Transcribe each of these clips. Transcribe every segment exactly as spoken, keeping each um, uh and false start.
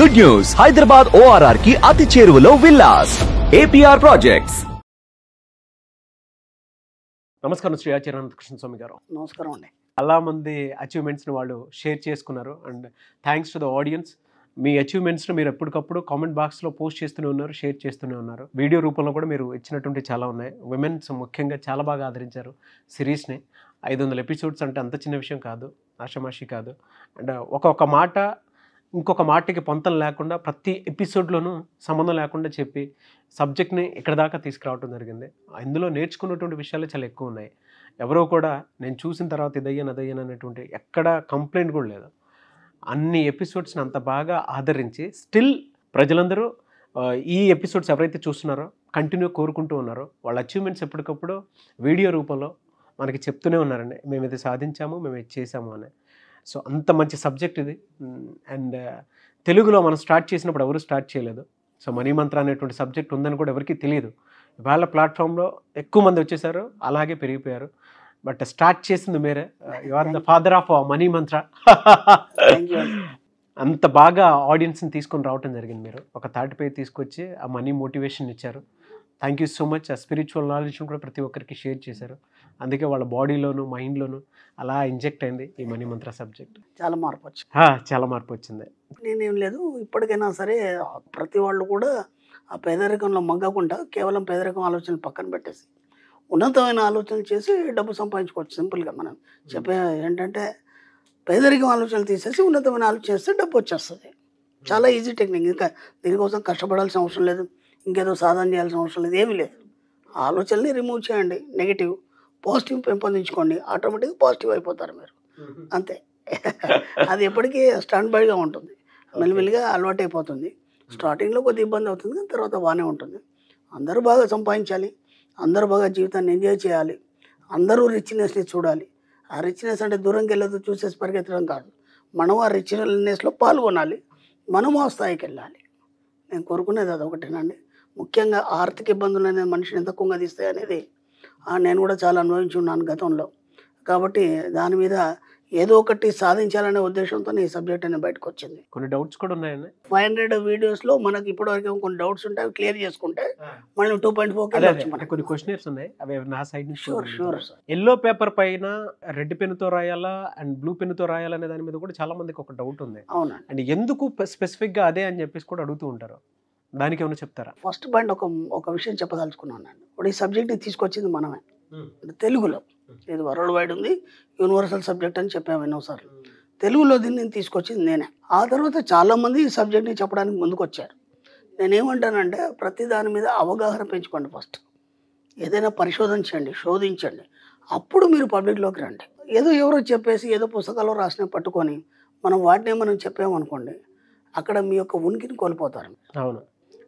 Good news, Hyderabad O R R ki Ati Cheruvulo Villas, A P R Projects. Namaskaram Shri Acharan Krishna Swami Garu. Namaskaram. Alla mandi achievements nu vallu share chestunaru and thanks to the audience. My achievements, me repudu comment box lo post chestune unnaru, share chestune unnaru. Video roopamlo kuda meeru ichinatundi chala unnai. Women so mukhyanga chala baga aadharincharu series ne. five hundred episodes ante anta chinna vishayam kaadu, ashamashi kaadu. And oka oka maata ఇంకొక మాటకి పొంతం లేకుండా ప్రతి ఎపిసోడ్లోనూ సంబంధం లేకుండా చెప్పి సబ్జెక్ట్ని ఇక్కడి దాకా తీసుకురావడం జరిగింది. అందులో నేర్చుకున్నటువంటి విషయాలు చాలా ఎక్కువ ఉన్నాయి. ఎవరో కూడా నేను చూసిన తర్వాత ఇదయ్యాను అదయ్యాను అనేటువంటి ఎక్కడ కంప్లైంట్ కూడా లేదు. అన్ని ఎపిసోడ్స్ని అంత బాగా ఆదరించి స్టిల్ ప్రజలందరూ ఈ ఎపిసోడ్స్ ఎవరైతే చూస్తున్నారో కంటిన్యూ కోరుకుంటూ ఉన్నారో వాళ్ళ అచీవ్మెంట్స్ ఎప్పటికప్పుడు వీడియో రూపంలో మనకి చెప్తూనే ఉన్నారండి. మేము ఇది సాధించాము, మేము ఇది చేసాము అని. సో అంత మంచి సబ్జెక్ట్ ఇది. అండ్ తెలుగులో మనం స్టార్ట్ చేసినప్పుడు ఎవరు స్టార్ట్ చేయలేదు. సో మనీ మంత్ర అనేటువంటి సబ్జెక్ట్ ఉందని కూడా ఎవరికి తెలియదు. ఇవాళ ప్లాట్ఫామ్లో ఎక్కువ మంది వచ్చేసారు, అలాగే పెరిగిపోయారు. బట్ స్టార్ట్ చేసింది మీరే. You are the father of money mantra. అంత బాగా ఆడియన్స్ని తీసుకొని రావటం జరిగింది. మీరు ఒక థర్డ్ పేజ్ తీసుకొచ్చి ఆ మనీ మోటివేషన్ ఇచ్చారు. Thank you so much. ఆ స్పిరిచువల్ నాలెడ్జ్ని కూడా ప్రతి ఒక్కరికి షేర్ చేశారు. అందుకే వాళ్ళ బాడీలోను మైండ్లోను అలా ఇంజెక్ట్ అయింది ఈ మనీ మంత్ర సబ్జెక్ట్. చాలా మార్పు వచ్చింది. చాలా మార్పు వచ్చింది. నేనేం లేదు, ఇప్పటికైనా సరే ప్రతి వాళ్ళు కూడా ఆ పేదరికంలో మగ్గకుండా కేవలం పేదరికం ఆలోచనలు పక్కన పెట్టేసి ఉన్నతమైన ఆలోచనలు చేసి డబ్బు సంపాదించుకోవచ్చు. సింపుల్గా మనం చెప్పే ఏంటంటే పేదరికం ఆలోచనలు తీసేసి ఉన్నతమైన ఆలోచన చేస్తే డబ్బు వచ్చేస్తుంది. చాలా ఈజీ టెక్నిక్. ఇంకా దీనికోసం కష్టపడాల్సిన అవసరం లేదు, ఇంకేదో సాధన చేయాల్సిన అవసరం లేదు, ఏమీ లేదు. ఆలోచనని రిమూవ్ చేయండి, నెగిటివ్ పాజిటివ్ పెంపొందించుకోండి, ఆటోమేటిక్గా పాజిటివ్ అయిపోతారు మీరు. అంతే, అది ఎప్పటికీ స్టాండ్ బైగా ఉంటుంది. మెల్లిమెల్లిగా అలవాటు అయిపోతుంది. స్టార్టింగ్లో కొద్ది ఇబ్బంది అవుతుంది కానీ తర్వాత బాగానే ఉంటుంది. అందరూ బాగా సంపాదించాలి, అందరూ బాగా జీవితాన్ని ఎంజాయ్ చేయాలి, అందరూ రిచ్నెస్ని చూడాలి. ఆ రిచ్నెస్ అంటే దూరంకి వెళ్ళదు, చూసేసి పరిగెత్తడం కాదు. మనం ఆ రిచ్నెస్లో పాల్గొనాలి, మనము ఆ స్థాయికి వెళ్ళాలి. నేను కోరుకునేది అది ఒకటేనండి. ముఖ్యంగా ఆర్థిక ఇబ్బందులు అనేది మనిషిని ఎంత కుంగదీస్తాయి అనేది నేను కూడా చాలా అనుభవించి ఉన్నాను గతంలో. కాబట్టి దాని మీద ఏదో ఒకటి సాధించాలనే ఉద్దేశంతో ఈ సబ్జెక్ట్ అనేది బయటకు వచ్చింది. కొన్ని డౌట్స్ కూడా ఉన్నాయండి. ఫైవ్ హండ్రెడ్ వీడియోస్లో మనకి ఇప్పటివరకు కొన్ని డౌట్స్ ఉంటాయి, క్లియర్ చేసుకుంటే మనం టూ పాయింట్ ఫోర్ మనకి కొన్ని క్వశ్చన్స్ ఉన్నాయి. అవి నా సైడ్ నుంచి sure sure sir. Yellow paper పైన రెడ్ పెన్తో రాయాలా అండ్ బ్లూ పెన్తో రాయాలా అనే దాని మీద కూడా చాలా మందికి ఒక డౌట్ ఉంది. అవునా? అండ్ ఎందుకు స్పెసిఫిక్గా అదే అని చెప్పేసి కూడా అడుగుతూ ఉంటారు. దానికి ఏమైనా చెప్తారా? ఫస్ట్ పాయింట్ ఒక ఒక విషయం చెప్పదలుచుకున్నాను. ఇప్పుడు ఈ సబ్జెక్ట్ని తీసుకొచ్చింది మనమే. తెలుగులో ఇది వరల్డ్ వైడ్ ఉంది, యూనివర్సల్ సబ్జెక్ట్ అని చెప్పాము ఎన్నోసార్లు. తెలుగులో దీన్ని నేను తీసుకొచ్చింది నేనే. ఆ తర్వాత చాలామంది ఈ సబ్జెక్ట్ని చెప్పడానికి ముందుకు వచ్చారు. నేనేమంటానంటే ప్రతి దాని మీద అవగాహన పెంచుకోండి. ఫస్ట్ ఏదైనా పరిశోధించండి, శోధించండి, అప్పుడు మీరు పబ్లిక్లోకి రండి. ఏదో ఎవరో చెప్పేసి ఏదో పుస్తకాల్లో రాసిన పట్టుకొని మనం వాటినే మనం చెప్పామనుకోండి, అక్కడ మీ యొక్క ఉనికిని కోల్పోతారు. అవును.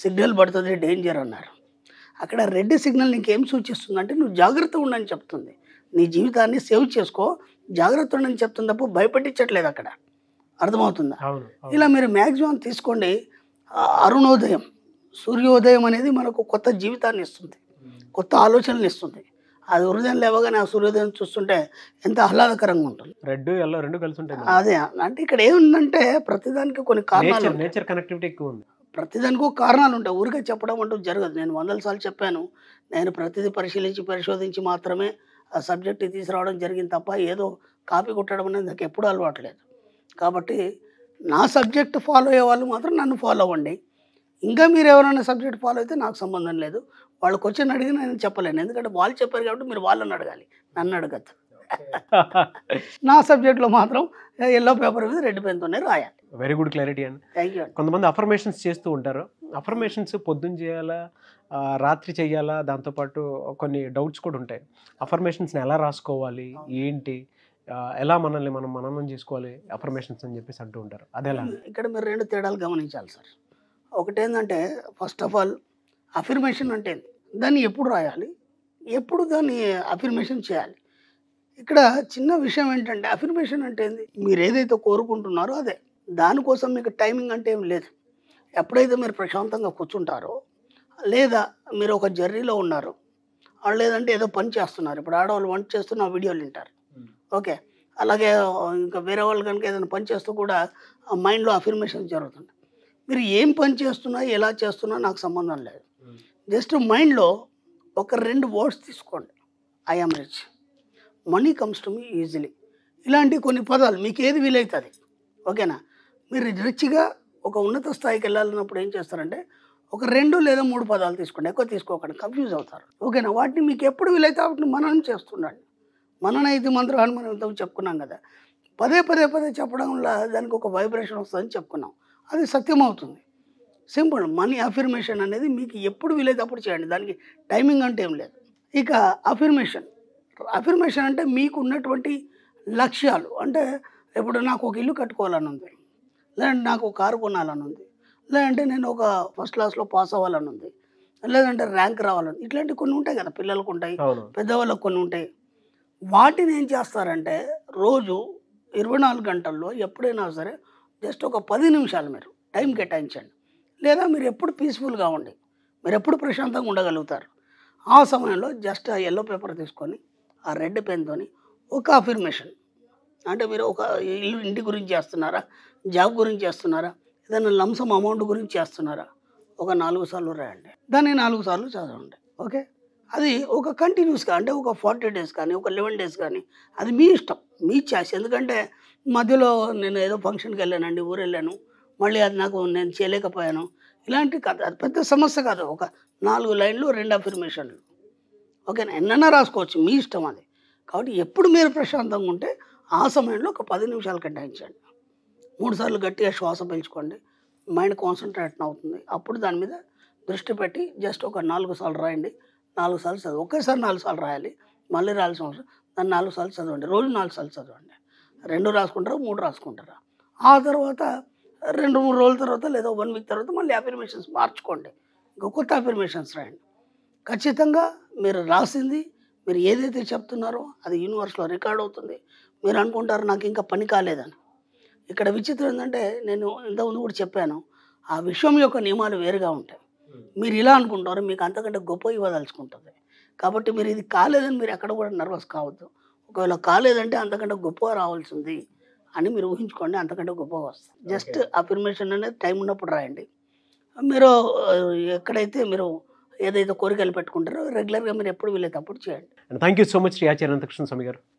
సిగ్నల్ పడుతుంది, డేంజర్ అన్నారు. అక్కడ రెడ్ సిగ్నల్ నీకేం సూచిస్తుంది అంటే నువ్వు జాగ్రత్తగా ఉండని చెప్తుంది. నీ జీవితాన్ని సేవ్ చేసుకో, జాగ్రత్త ఉండని చెప్తుంది తప్ప భయపెట్టించట్లేదు అక్కడ. అర్థమవుతుందా? ఇలా మీరు మ్యాక్సిమం తీసుకోండి. అరుణోదయం, సూర్యోదయం అనేది మనకు కొత్త జీవితాన్ని ఇస్తుంది, కొత్త ఆలోచనలు ఇస్తుంది. అది ఉదయం లేవగానే ఆ సూర్యోదయం చూస్తుంటే ఎంత ఆహ్లాదకరంగా ఉంటుంది. రెడ్ ఎల్లో రెండు కలిసి ఉంటాయి. అదే అంటే ఇక్కడ ఏముందంటే ప్రతిదానికి కొన్ని కారణాలు, నేచర్ కనెక్టివిటీ ఎక్కువ ఉంది. ప్రతిదానికి ఒక కారణాలు ఉంటాయి, ఊరికే చెప్పడం అంటూ జరగదు. నేను వందల సార్లు చెప్పాను, నేను ప్రతిదీ పరిశీలించి పరిశోధించి మాత్రమే ఆ సబ్జెక్ట్ తీసుకురావడం జరిగింది తప్ప ఏదో కాపీ కొట్టడం అనేది నాకు ఎప్పుడూ అలవాట్లేదు. కాబట్టి నా సబ్జెక్ట్ ఫాలో అయ్యే వాళ్ళు మాత్రం నన్ను ఫాలో అవ్వండి. ఇంకా మీరు ఎవరైనా సబ్జెక్ట్ ఫాలో అయితే నాకు సంబంధం లేదు. వాళ్ళకి వచ్చి అడిగినా నేను చెప్పలేను, ఎందుకంటే వాళ్ళు చెప్పారు కాబట్టి మీరు వాళ్ళని అడగాలి, నన్ను అడగద్దు. నా సబ్జెక్ట్లో మాత్రం ఎల్లో పేపర్ మీద రెడ్ పెన్తోనే రాయాలి. వెరీ గుడ్ క్లారిటీ అండి. Thank you. కొంతమంది అఫర్మేషన్స్ చేస్తూ ఉంటారు. అఫర్మేషన్స్ పొద్దున్న చేయాలా, రాత్రి చేయాలా, దాంతోపాటు కొన్ని డౌట్స్ కూడా ఉంటాయి. అఫర్మేషన్స్ని ఎలా రాసుకోవాలి, ఏంటి, ఎలా మనల్ని మనం మననం చేసుకోవాలి అఫర్మేషన్స్ అని చెప్పేసి అంటూ ఉంటారు. అదేలా ఇక్కడ మీరు రెండు తేడాలు గమనించాలి సార్. ఒకటి ఏంటంటే ఫస్ట్ ఆఫ్ ఆల్ అఫర్మేషన్ అంటే దాన్ని ఎప్పుడు రాయాలి, ఎప్పుడు దాన్ని అఫర్మేషన్ చేయాలి. ఇక్కడ చిన్న విషయం ఏంటంటే అఫర్మేషన్ అంటే ఏంది, మీరు ఏదైతే కోరుకుంటున్నారో అదే. దానికోసం మీకు టైమింగ్ అంటే ఏం లేదు. ఎప్పుడైతే మీరు ప్రశాంతంగా కూర్చుంటారో, లేదా మీరు ఒక జర్నీలో ఉన్నారు, లేదంటే ఏదో పని చేస్తున్నారు. ఇప్పుడు ఆడవాళ్ళు వంట చేస్తున్న వీడియోలు వింటారు, ఓకే. అలాగే ఇంకా వేరే వాళ్ళు కనుక ఏదైనా పని చేస్తూ కూడా మైండ్లో అఫర్మేషన్ జరుగుతుంది. మీరు ఏం పని చేస్తున్నా ఎలా చేస్తున్నా నాకు సంబంధం లేదు. జస్ట్ మైండ్లో ఒక రెండు వర్డ్స్ తీసుకోండి. I am rich, money comes to me easily, ఇలాంటి కొన్ని పదాలు మీకు ఏది వీలైతుంది, ఓకేనా. మీరు రిచ్గా ఒక ఉన్నత స్థాయికి వెళ్ళాలన్నప్పుడు ఏం చేస్తారంటే ఒక రెండు లేదా మూడు పదాలు తీసుకోండి, ఎక్కువ తీసుకోకండి, కన్ఫ్యూజ్ అవుతారు, ఓకేనా. వాటిని మీకు ఎప్పుడు వీలైతే వాటిని మననం చేస్తుండండి. మనన ఇది మంత్రాన్ని మనం ఇంత చెప్పుకున్నాం కదా. పదే పదే పదే చెప్పడం వల్ల దానికి ఒక వైబ్రేషన్ వస్తుందని చెప్పుకున్నాం, అది సత్యం అవుతుంది. సింపుల్ మనీ అఫర్మేషన్ అనేది మీకు ఎప్పుడు వీలైతే అప్పుడు చేయండి, దానికి టైమింగ్ అంటే ఏం లేదు. ఇక అఫర్మేషన్ అఫర్మేషన్ అంటే మీకు ఉన్నటువంటి లక్ష్యాలు. అంటే ఇప్పుడు నాకు ఒక ఇల్లు కట్టుకోవాలని ఉంది, లేదంటే నాకు ఒక కారు కొనాలని ఉంది, లేదంటే నేను ఒక ఫస్ట్ క్లాస్లో పాస్ అవ్వాలని ఉంది, లేదంటే ర్యాంక్ రావాలని, ఇట్లాంటివి కొన్ని ఉంటాయి కదా, పిల్లలకు ఉంటాయి, పెద్దవాళ్ళకు కొన్ని ఉంటాయి. వాటిని ఏం చేస్తారంటే రోజు ఇరవై నాలుగు గంటల్లో ఎప్పుడైనా సరే జస్ట్ ఒక పది నిమిషాలు మీరు టైం కేటాయించండి. లేదా మీరు ఎప్పుడు పీస్ఫుల్గా ఉండి మీరు ఎప్పుడు ప్రశాంతంగా ఉండగలుగుతారు, ఆ సమయంలో జస్ట్ ఆ ఎల్లో పేపర్ తీసుకొని ఆ రెడ్ పెన్తోని ఒక అఫర్మేషన్. అంటే మీరు ఒక ఇల్లు ఇంటి గురించి చేస్తున్నారా, జాబ్ గురించి చేస్తున్నారా, ఏదైనా లంసం అమౌంట్ గురించి చేస్తున్నారా, ఒక నాలుగు సార్లు రాయండి, దాన్ని నాలుగు సార్లు చదవండి, ఓకే. అది ఒక కంటిన్యూస్గా, అంటే ఒక ఫార్టీ డేస్ కానీ ఒక లెవెన్ డేస్ కానీ, అది మీ ఇష్టం, మీ ఛాయిస్. ఎందుకంటే మధ్యలో నేను ఏదో ఫంక్షన్కి వెళ్ళానండి, ఊరు వెళ్ళాను, మళ్ళీ అది నాకు నేను చేయలేకపోయాను, ఇలాంటి కథ అది పెద్ద సమస్య కాదు. ఒక నాలుగు లైన్లు రెండు అఫర్మేషన్లు, ఓకేనా. ఎన్నైనా రాసుకోవచ్చు, మీ ఇష్టం అది. కాబట్టి ఎప్పుడు మీరు ప్రశాంతంగా ఉంటే ఆ సమయంలో ఒక పది నిమిషాలు కేటాయించండి. మూడు సార్లు గట్టిగా శ్వాస పీల్చుకోండి, మైండ్ కాన్సన్ట్రేట్ అవుతుంది. అప్పుడు దాని మీద దృష్టి పెట్టి జస్ట్ ఒక నాలుగు సార్లు రాయండి, నాలుగు సార్లు చదవండి. ఒకేసారి నాలుగు సార్లు రాయాలి, మళ్ళీ రాయాల్సిన అవసరం, దాన్ని నాలుగు సార్లు చదవండి, రోజు నాలుగు సార్లు చదవండి. రెండు రాసుకుంటారా, మూడు రాసుకుంటారా, ఆ తర్వాత రెండు మూడు రోజుల తర్వాత లేదా వన్ వీక్ తర్వాత మళ్ళీ అఫర్మేషన్స్ మార్చుకోండి, ఇంకా కొత్త అఫర్మేషన్స్ రాయండి. ఖచ్చితంగా మీరు రాసింది, మీరు ఏదైతే చెప్తున్నారో అది యూనివర్స్లో రికార్డ్ అవుతుంది. మీరు అనుకుంటారు నాకు ఇంకా పని కాలేదని. ఇక్కడ విచిత్రం ఏంటంటే నేను ఇంతకుముందు కూడా చెప్పాను, ఆ విశ్వం యొక్క నియమాలు వేరుగా ఉంటాయి. మీరు ఇలా అనుకుంటారు, మీకు అంతకంటే గొప్ప ఇవ్వదలుచుకుంటుంది. కాబట్టి మీరు ఇది కాలేదని మీరు ఎక్కడ కూడా నర్వస్ కావద్దు. ఒకవేళ కాలేదంటే అంతకంటే గొప్పగా రావాల్సింది అని మీరు ఊహించుకోండి, అంతకంటే గొప్పగా వస్తుంది. జస్ట్ అఫర్మేషన్ అనేది టైం ఉన్నప్పుడు రాయండి. మీరు ఎక్కడైతే మీరు ఏదైతే కోరికలు పెట్టుకుంటారో రెగ్యులర్గా మీరు ఎప్పుడు వీలైతే అప్పుడు చేయండి. Thank you so much Shri Acharya Anantakrishna Swami గారు.